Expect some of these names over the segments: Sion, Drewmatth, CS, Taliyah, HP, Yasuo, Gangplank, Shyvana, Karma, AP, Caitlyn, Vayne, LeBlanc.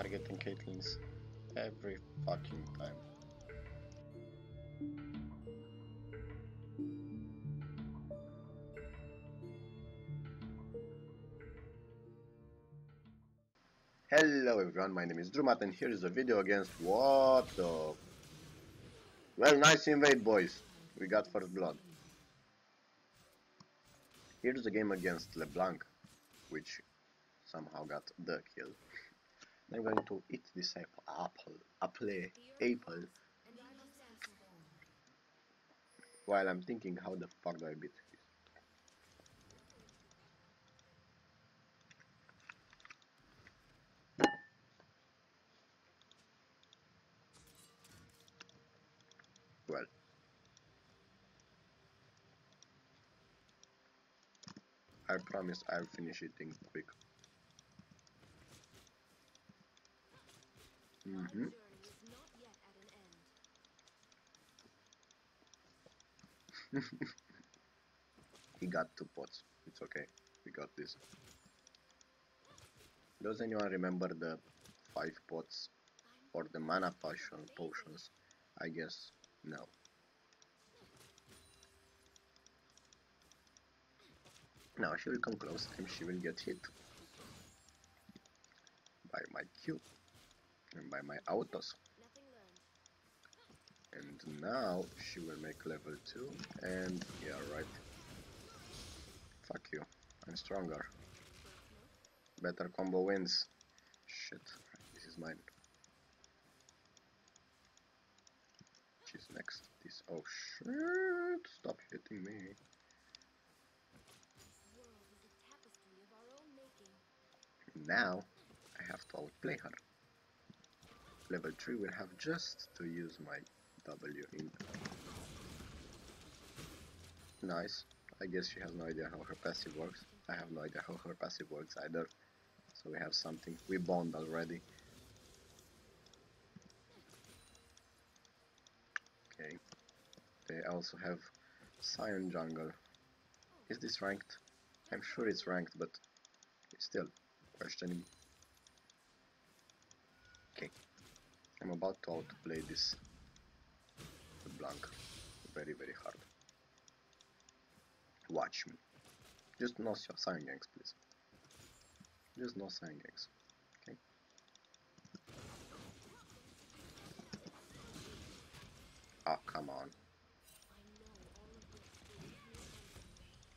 targeting Caitlyn's every fucking time. Hello everyone, my name is Drewmatth and here is a video against what the... Well, nice invade boys, we got first blood. Here's a game against LeBlanc, which somehow got the kill. I'm going to eat this apple while I'm thinking how the fuck do I beat this. Well, I promise I'll finish it in quick. He got 2 pots. It's okay. We got this. Does anyone remember the 5 pots or the mana potions? I guess no. Now she will come close and she will get hit by my Q and by my autos. And now she will make level 2 and yeah, right. Fuck you, I'm stronger. Better combo wins. Shit, this is mine. She's next. This, oh shit, stop hitting me. Now I have to outplay her. Level 3 will have just to use my W in. Nice. I guess she has no idea how her passive works. I have no idea how her passive works either. So we have something. We bond already. Okay. They also have Sion jungle. Is this ranked? I'm sure it's ranked, but still questioning. Okay. I'm about to outplay this LeBlanc very hard. Watch me. Just no Sion ganks, please. Just no Sion ganks. Okay. Oh, come on.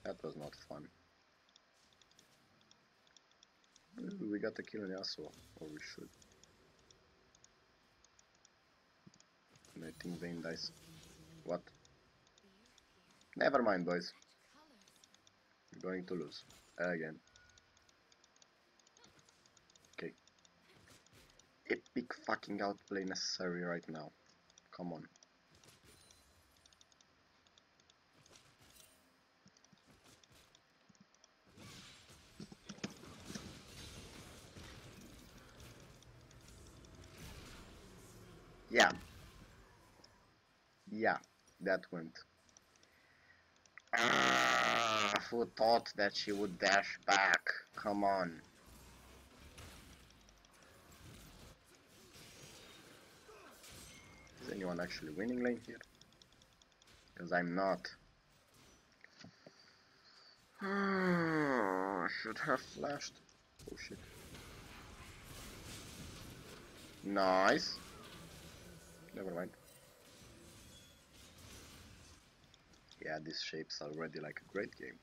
That was not fun. We got a kill on Yasuo, or we should. I think Vayne dies. What? Never mind, boys. We're going to lose. Again. Okay. Epic fucking outplay necessary right now. Come on. Yeah. Yeah, that went. Ah, who thought that she would dash back? Come on. Is anyone actually winning lane here? Because I'm not. I should have flashed. Oh shit. Nice. Never mind. Yeah, this shape's already like a great game,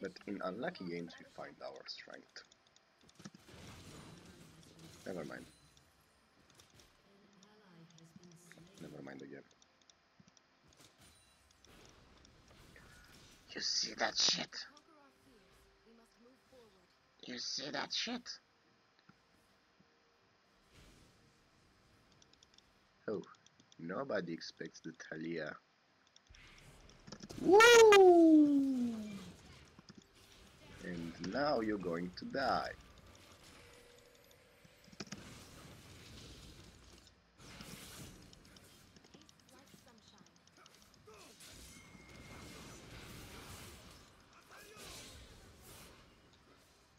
but in unlucky games we find our strength. Never mind. Never mind again. You see that shit? You see that shit? Oh, nobody expects the Taliyah. Woo! And now you're going to die.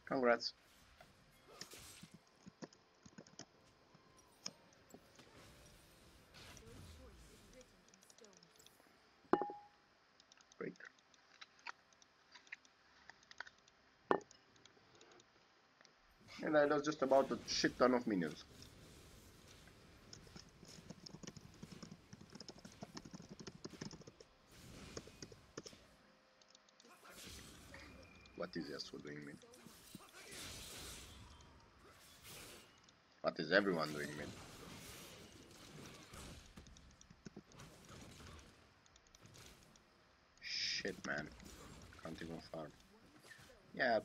Congrats. and I lost just about a shit ton of minions. What is Yasuo doing mid? What is everyone doing mid? Shit, man, can't even farm. Yeah,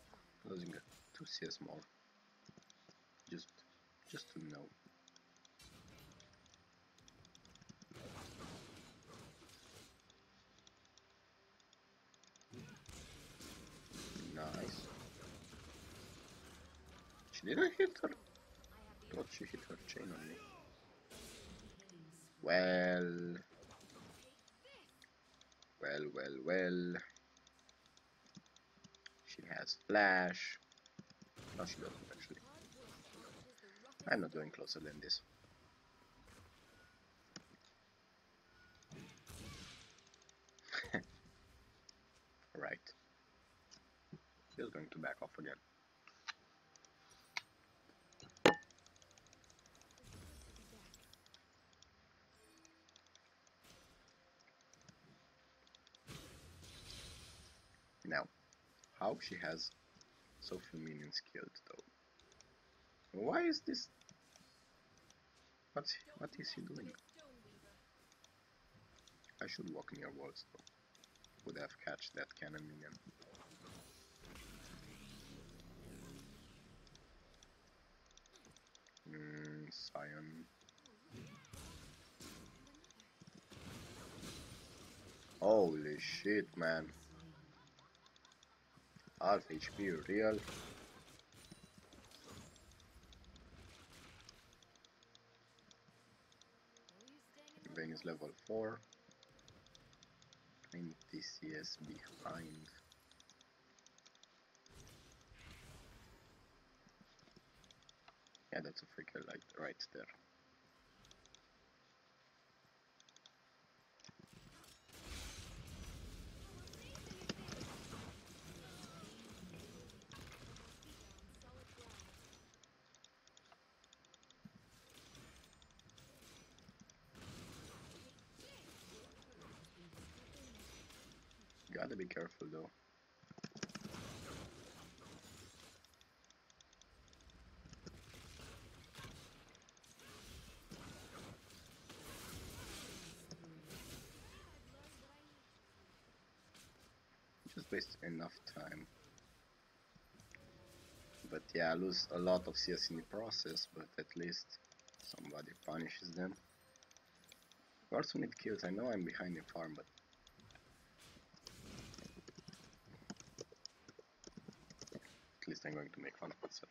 losing 2 CS more. Just to know. Nice. She didn't hit her. Thought she hit her chain on me. Well. She has flash. No, she doesn't actually. I'm not going closer than this. Right. Just going to back off again. Now, how she has so few minions killed though? Why is this? What is he doing? I should walk near walls though. Would have catched that cannon minion. Sion. Holy shit, man. Half HP real. Vayne is level 4. 20 CS behind. Yeah, that's a freaking light right there. Gotta be careful though. Just waste enough time. But yeah, I lose a lot of CS in the process, but at least somebody punishes them. We also need kills. I know I'm behind the farm, but at least I'm going to make fun of myself.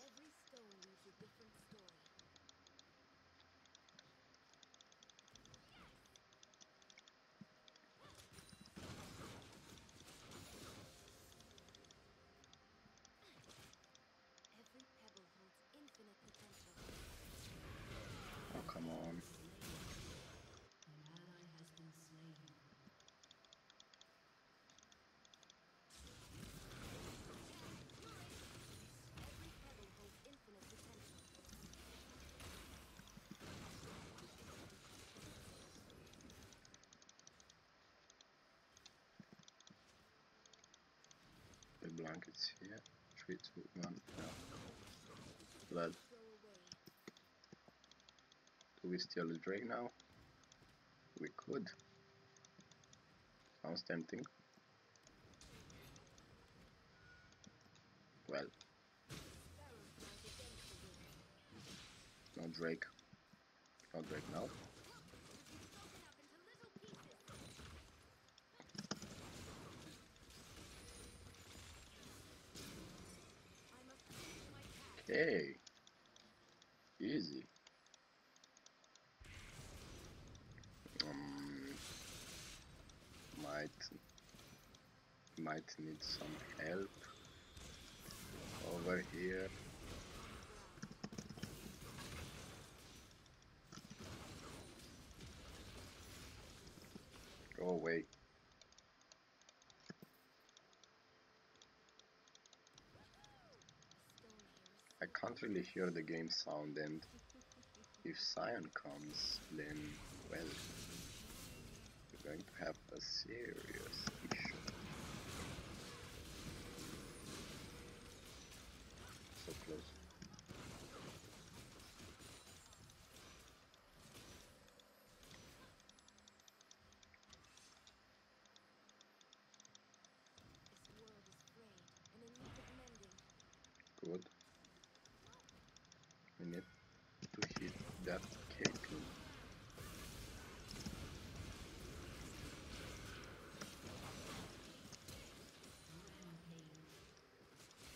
Every stone is a different story. Every pebble holds infinite potential. Oh, come on. LeBlanc is here. 3, 2, 1, yeah. Blood. Do we steal the Drake now? We could. Sounds tempting. Well. No Drake. No Drake now. Hey, easy. Might need some help over here. Go away. I can't really hear the game sound, and if Sion comes, then, well, we're going to have a serious issue. So close. Good. We need to hit that Caitlyn.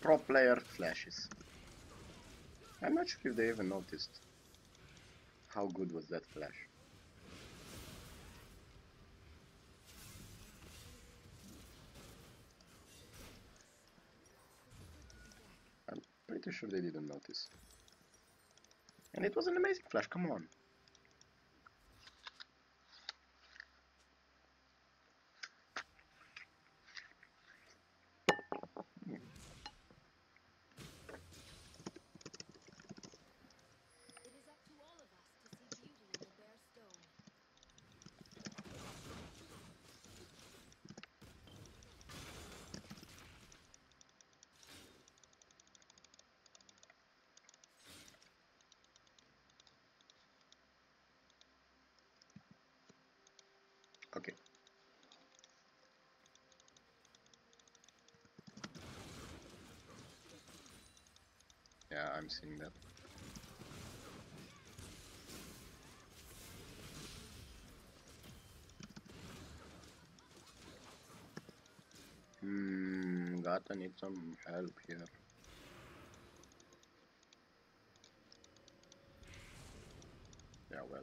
Pro player flashes. I'm not sure if they even noticed. How good was that flash? Pretty sure they didn't notice. And it was an amazing flash, come on. Okay. Yeah, I'm seeing that. I need some help here. Yeah, well.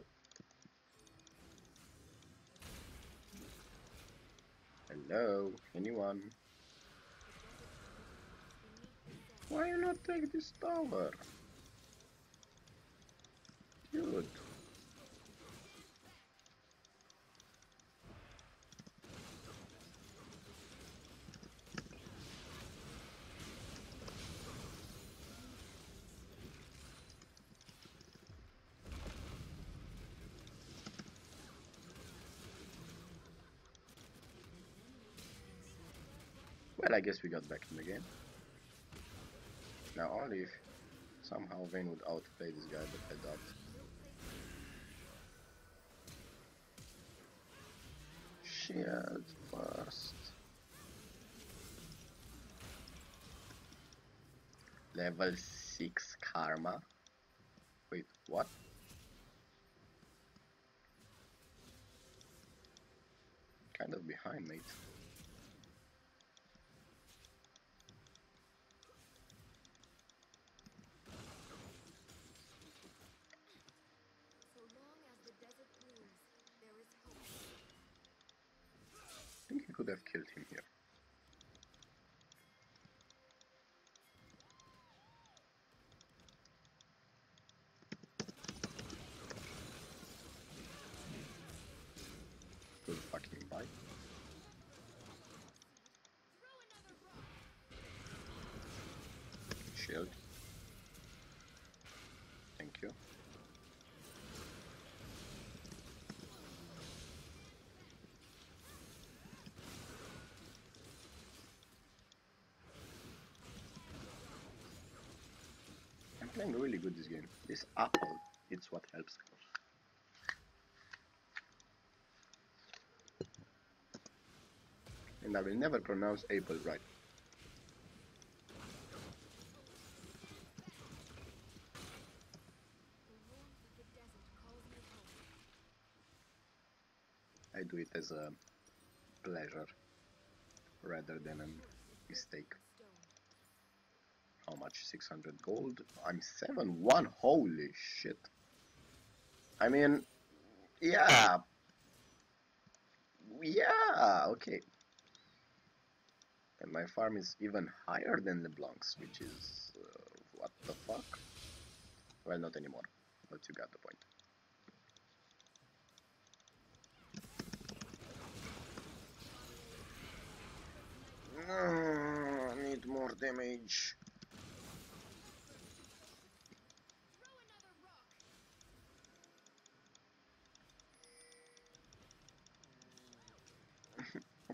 Hello, anyone? Why you not take this tower? Dude. Well, I guess we got back in the game. Now only if somehow Vayne would outplay this guy, but I doubt. Shield first. Level 6 Karma. Wait, what? Kind of behind, mate. I think he could have killed him here. Good fucking bite. Shield. Thank you. I'm playing really good this game. This apple, it's what helps. And I will never pronounce apple right. I do it as a pleasure rather than a mistake. How much? 600 gold? I'm 7-1, holy shit. I mean, yeah. Yeah, okay. And my farm is even higher than LeBlanc's, which is... what the fuck? Well, not anymore, but you got the point. I need more damage.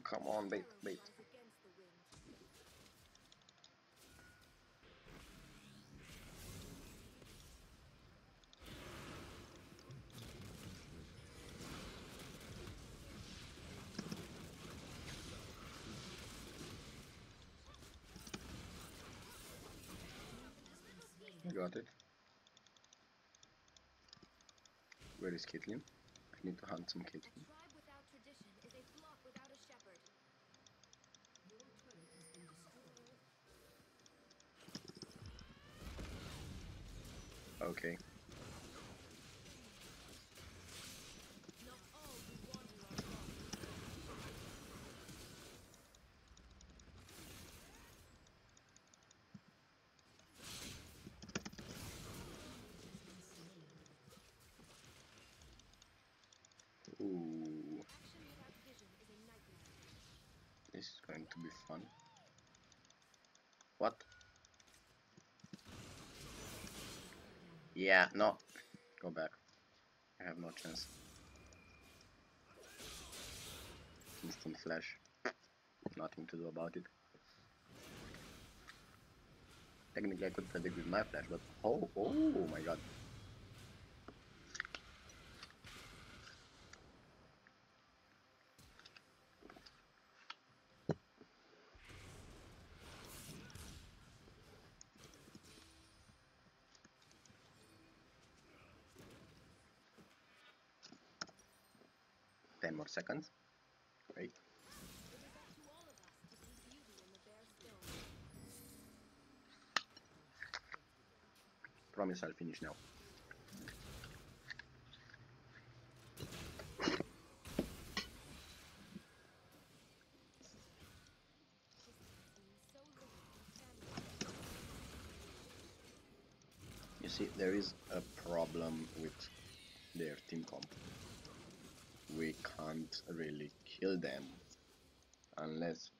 Come on, bait, bait. Got it. Where is Caitlyn? I need to hunt some Caitlyn. Okay. Ooh. This is going to be fun. What? Yeah, no. Go back. I have no chance. Instant flash. Nothing to do about it. Technically I could predict with my flash, but oh my god. More seconds. Great. Promise I'll finish now. You see, there is a problem with their team comp. We can't really kill them unless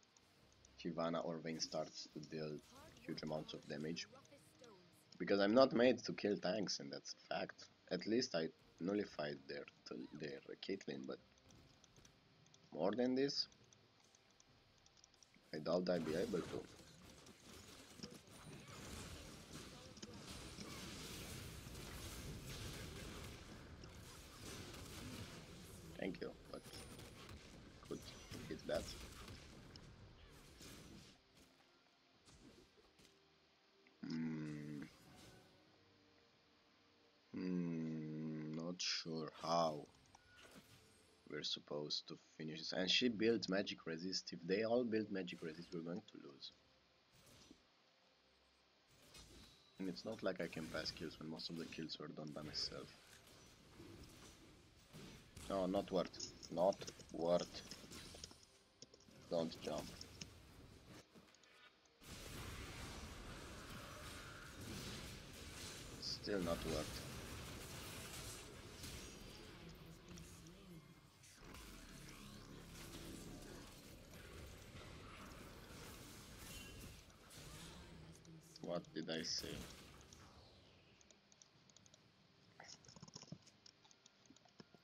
Shyvana or Vayne starts to deal huge amounts of damage, because I'm not made to kill tanks, and that's a fact. At least I nullified their Caitlyn, but more than this I doubt I'd be able to. Thank you, but could hit that. Not sure how we're supposed to finish this. And she builds magic resist. If they all build magic resist, we're going to lose. And it's not like I can pass kills when most of the kills were done by myself. No, not worth. Not worth. Don't jump. Still not worth. What did I say?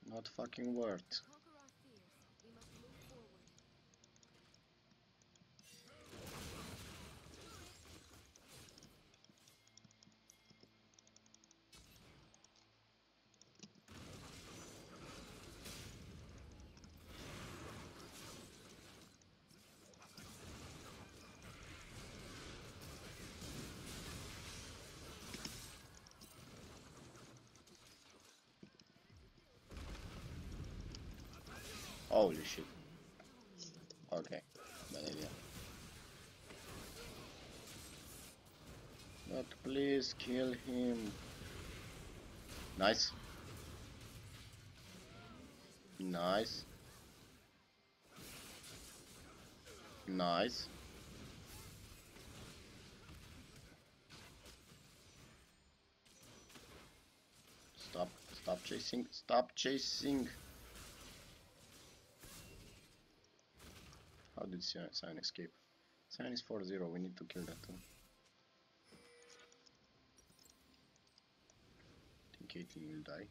Not fucking worth. Holy shit. Okay, bad idea. But please kill him. Nice. Nice. Nice. Stop, stop chasing, stop chasing. How did Sion escape? Sion is 4-0, we need to kill that too. I think Caitlyn will die.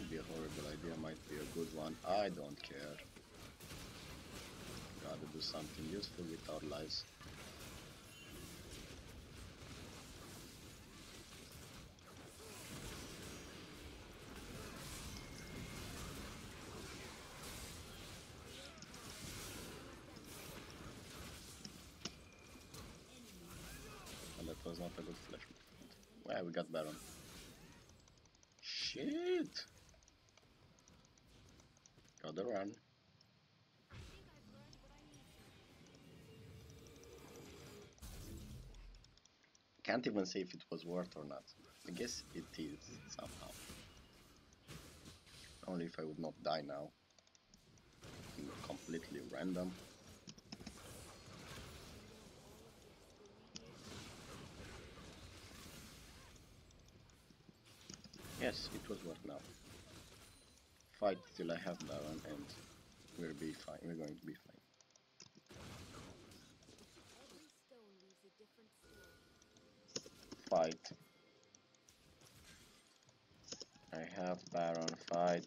might be a horrible idea, might be a good one, I don't care. Gotta do something useful with our lives. And that was not a good flash. Well, we got Baron. Shit! Gotta run. Can't even say if it was worth or not. I guess it is somehow. Only if I would not die now. Completely random. Yes, it was worth now. Fight till I have Baron and we'll be fine. We're going to be fine. Fight. I have Baron, fight.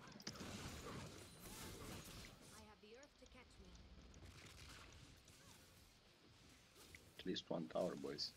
I have the earth to catch me. At least one tower, boys.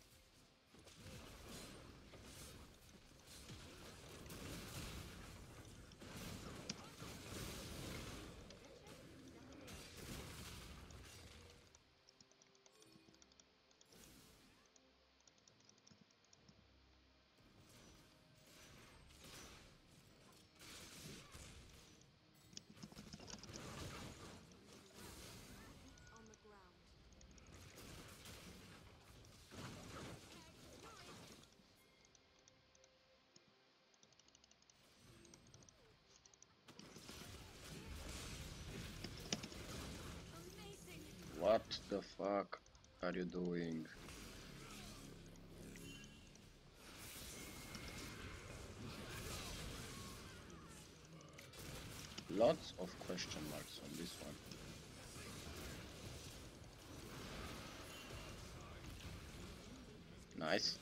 What the fuck are you doing? Lots of question marks on this one. Nice.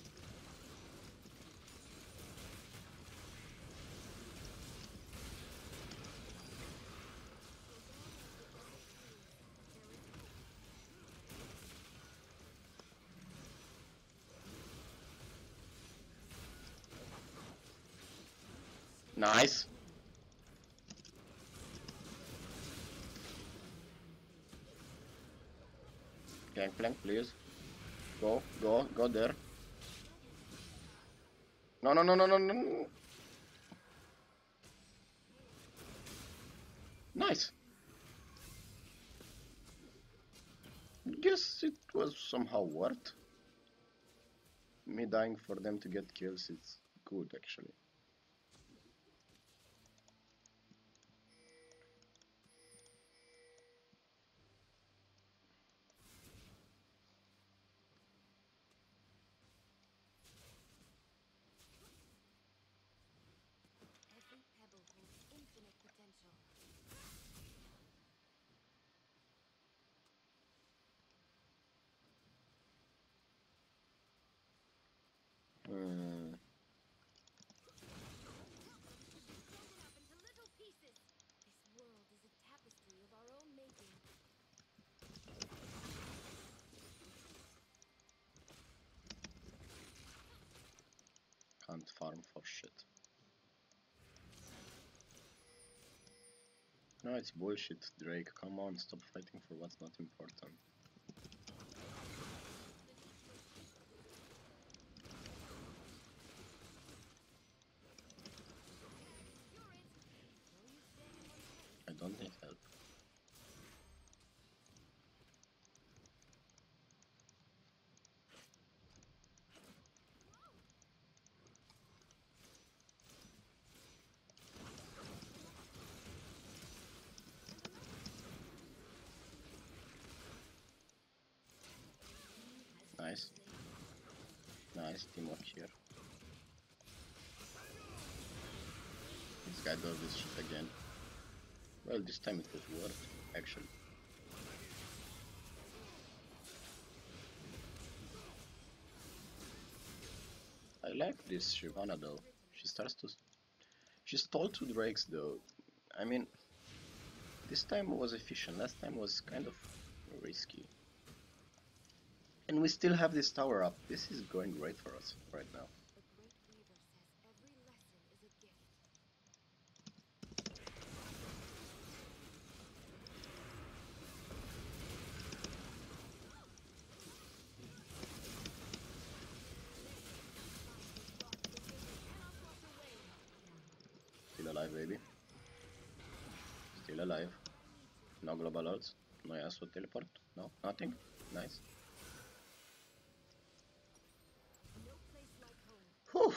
Nice. Gangplank, please. Go, go, go there. No, no, no, no, no, no. Nice. Guess it was somehow worth. Me dying for them to get kills, it's good actually. Can't farm for shit. No, it's bullshit, Drake. Come on, stop fighting for what's not important. I don't need help. Nice. Nice teamwork here. This guy does this shit again. Well, this time it was worth, actually. like this Shyvana though. She starts to... She stole 2 drakes though. I mean, this time was efficient, last time was kind of risky. And we still have this tower up. This is going great for us right now. Still alive, baby. Still alive. No global ults. No Yasuo teleport. No, nothing. Nice. Whew.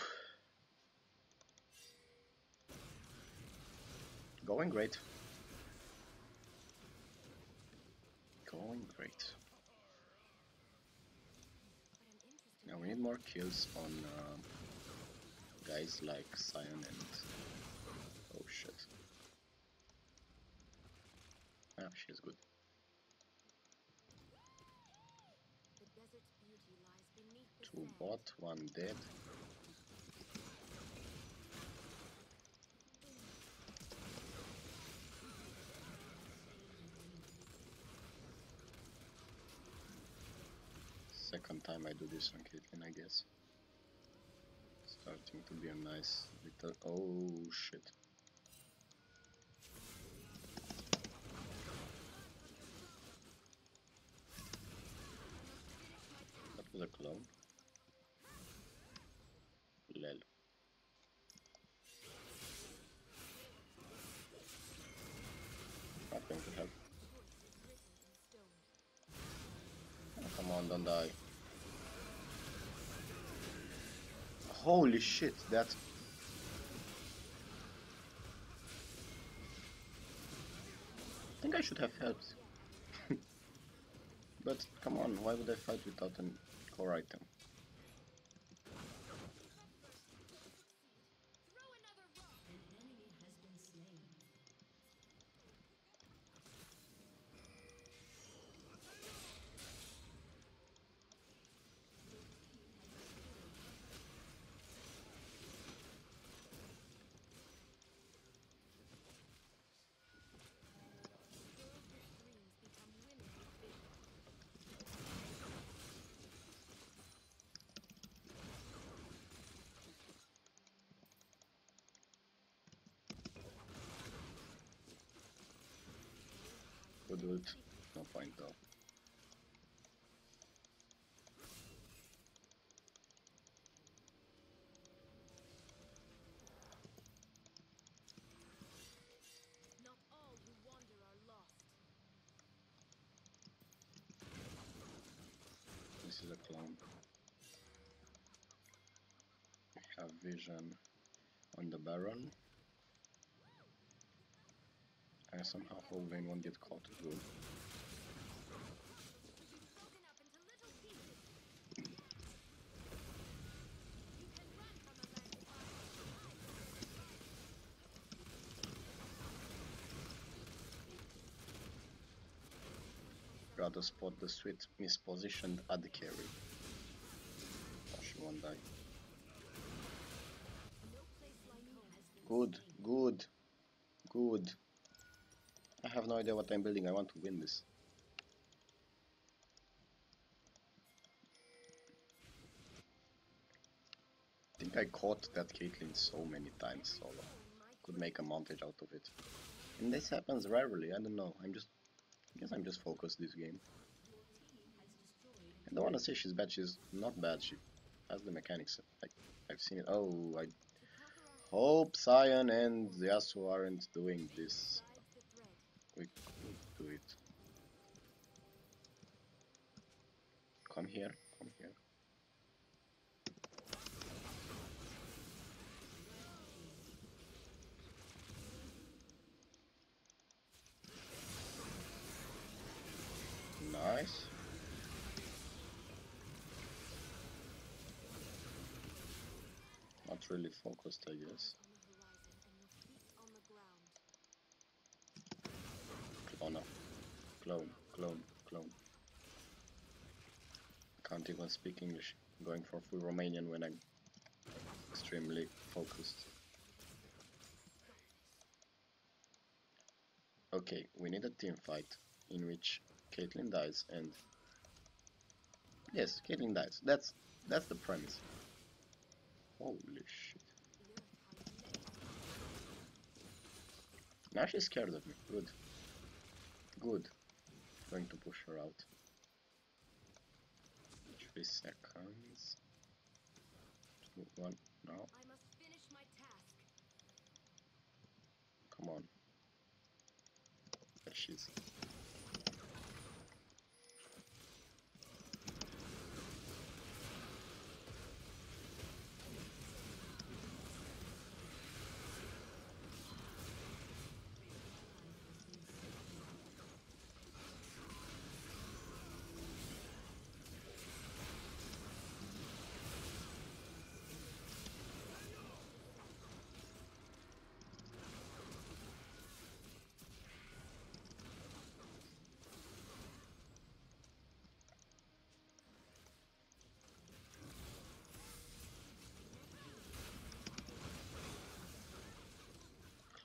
Going great. Going great. Now we need more kills on guys like Sion and... Oh shit. Ah, she's good. Two bot, one dead. Second time I do this on Caitlyn, I guess. Starting to be a nice little... Oh shit. The clone. Lel. Not going to help. Oh, come on, don't die. Holy shit, that's... I think I should have helped. But come on, why would I fight without an... core item. Do it. No point though. Not all who wander are lost. This is a clone. I have vision on the Baron. I somehow hope Vayne won't get caught. Good. Rather spot the sweet mispositioned ad carry. Oh, she won't die. Good, good, good. I have no idea what I'm building, I want to win this. I think I caught that Caitlyn so many times solo. Could make a montage out of it. And this happens rarely, I don't know, I guess I'm just focused this game. I don't wanna say she's bad, she's not bad, she has the mechanics, like, I've seen it. Oh, I hope Sion and Yasuo aren't doing this. We could do it. Come here, come here. Nice. Not really focused, I guess. Oh no. Clone, clone, clone. Can't even speak English. I'm going for full Romanian when I'm extremely focused. Okay, we need a team fight in which Caitlyn dies and... yes, Caitlyn dies. That's the premise. Holy shit. Now she's scared of me. Good. Good. Going to push her out. 3 seconds. 2, 1. No. I must finish my task. Come on. There she is.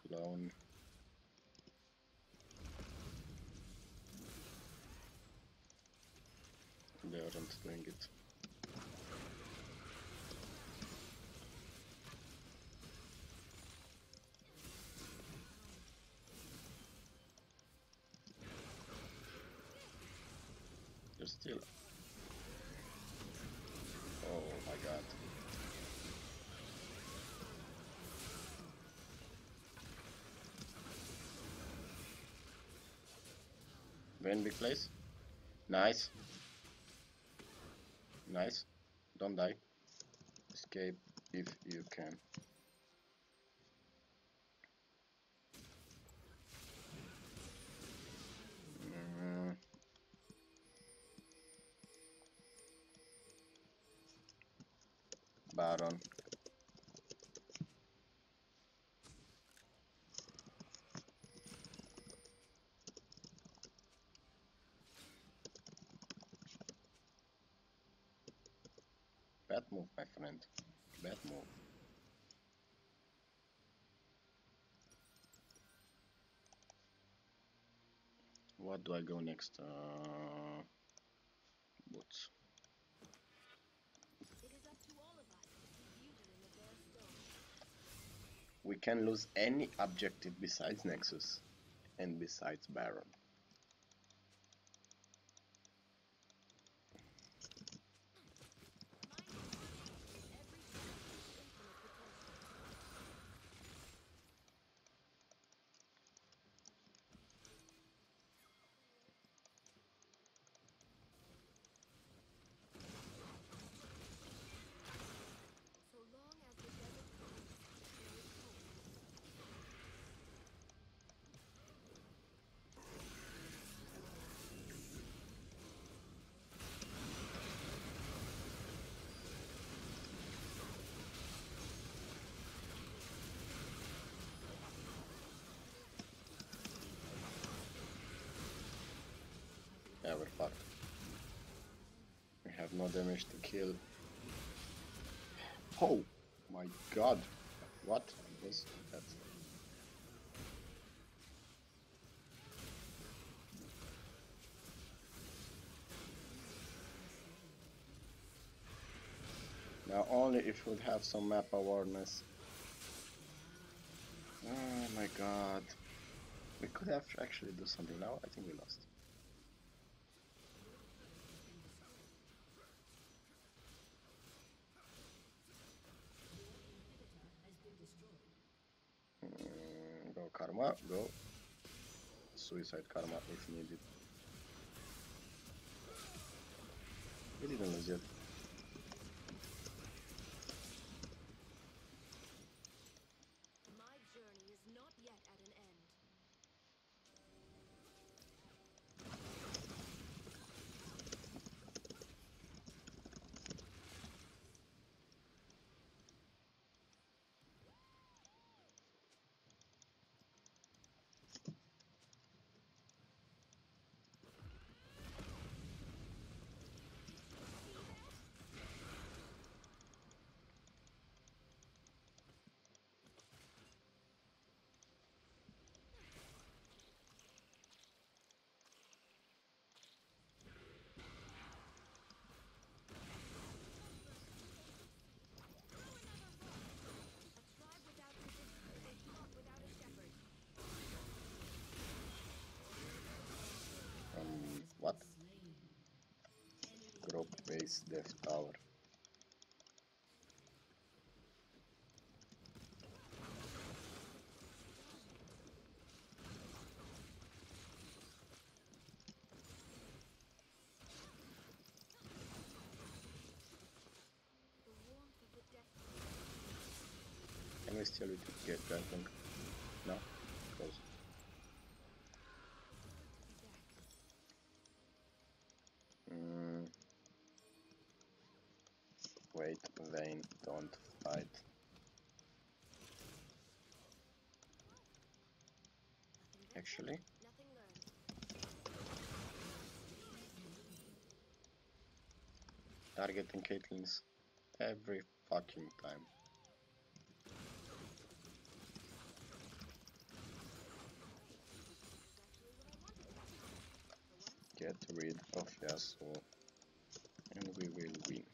Clone. They aren't doing it. They're still... oh my god. Vayne big place. Nice. Nice. Don't die. Escape if you can. Baron. Bad move, my friend. Bad move. What do I go next? Boots. We can lose any objective besides Nexus and besides Baron. Yeah, we're fucked. We have no damage to kill. Oh my god! What was that? Now only if we'd have some map awareness. Oh my god. We could have actually do something now. I think we lost. Go Karma, go Suicide Karma if needed. We didn't lose yet. My journey is not yet at an end. his death tower. Can we still get Gangplank? No? Close. Wait, Vayne, don't fight. Actually, targeting Caitlyn's every fucking time. Get rid of Yasuo and we will win.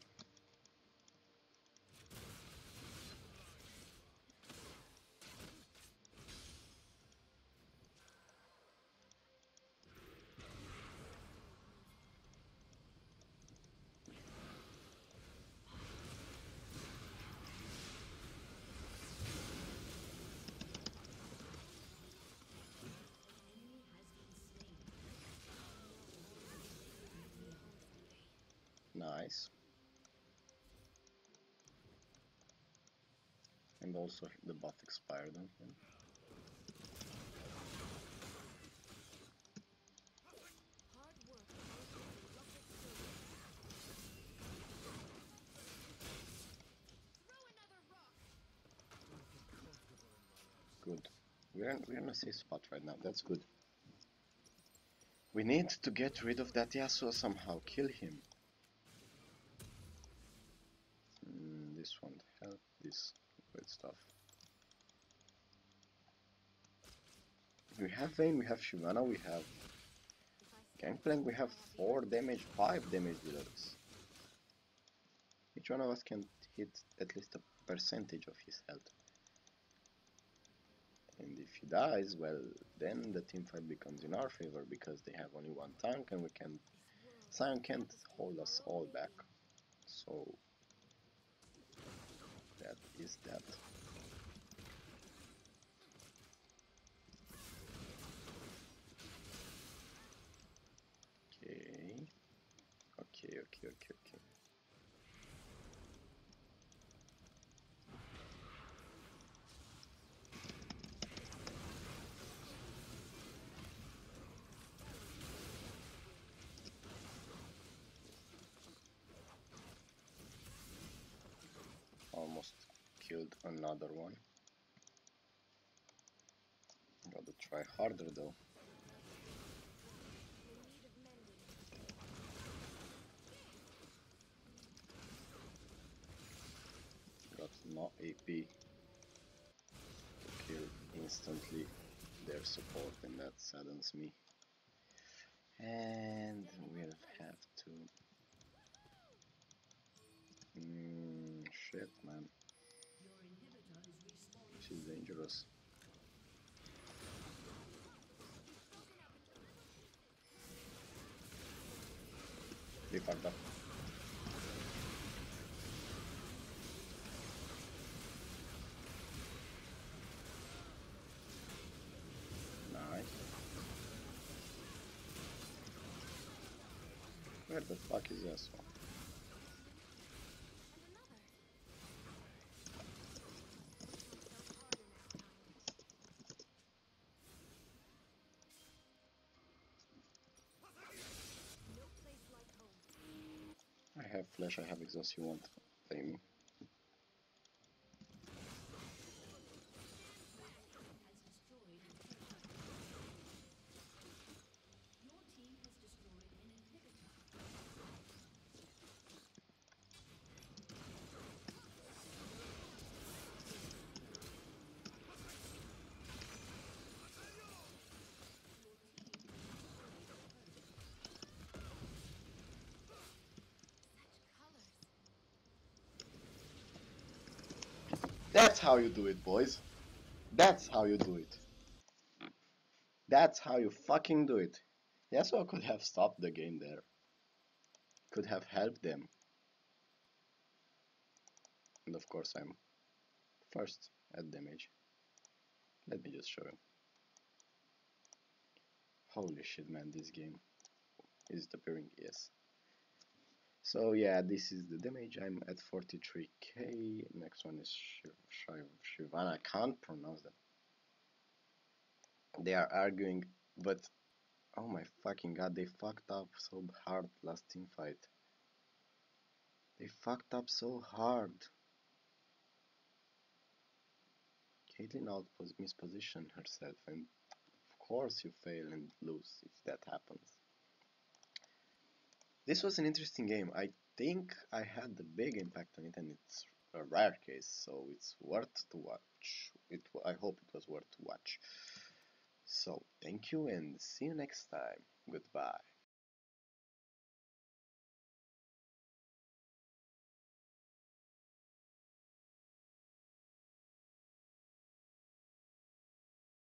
Nice. And also the buff expired on him. Good. We're in a safe spot right now, that's good. We need to get rid of that Yasuo somehow, kill him. This one help this good stuff. We have Vayne, we have Shyvana, we have Gangplank, we have 4 damage, 5 damage dealers. Each one of us can hit at least a percentage of his health. And if he dies, well, then the team fight becomes in our favor because they have only one tank and we can. Sion can't hold us all back. So. That is that. Okay. Killed another one. Gotta try harder though. Got no AP to kill instantly their support, and that saddens me. And we'll have to. Shit, man. She's dangerous. They fucked up. Nice. Where the fuck is this one? I have flash, I have exhaust, you want aim. That's how you do it, boys. That's how you do it. That's how you fucking do it. Yasuo could have stopped the game there. Could have helped them. and of course I'm first at damage. Let me just show you. Holy shit, man, this game is the pairing. Yes, so yeah, this is the damage. I'm at 43k. Next one is Shyvana. I can't pronounce that. They are arguing, but oh my fucking god, they fucked up so hard last team fight. They fucked up so hard. Caitlyn out mispositioned herself, and of course you fail and lose if that happens. This was an interesting game. I think I had a big impact on it, and it's a rare case, so it's worth to watch. I hope it was worth to watch. So, thank you and see you next time. Goodbye.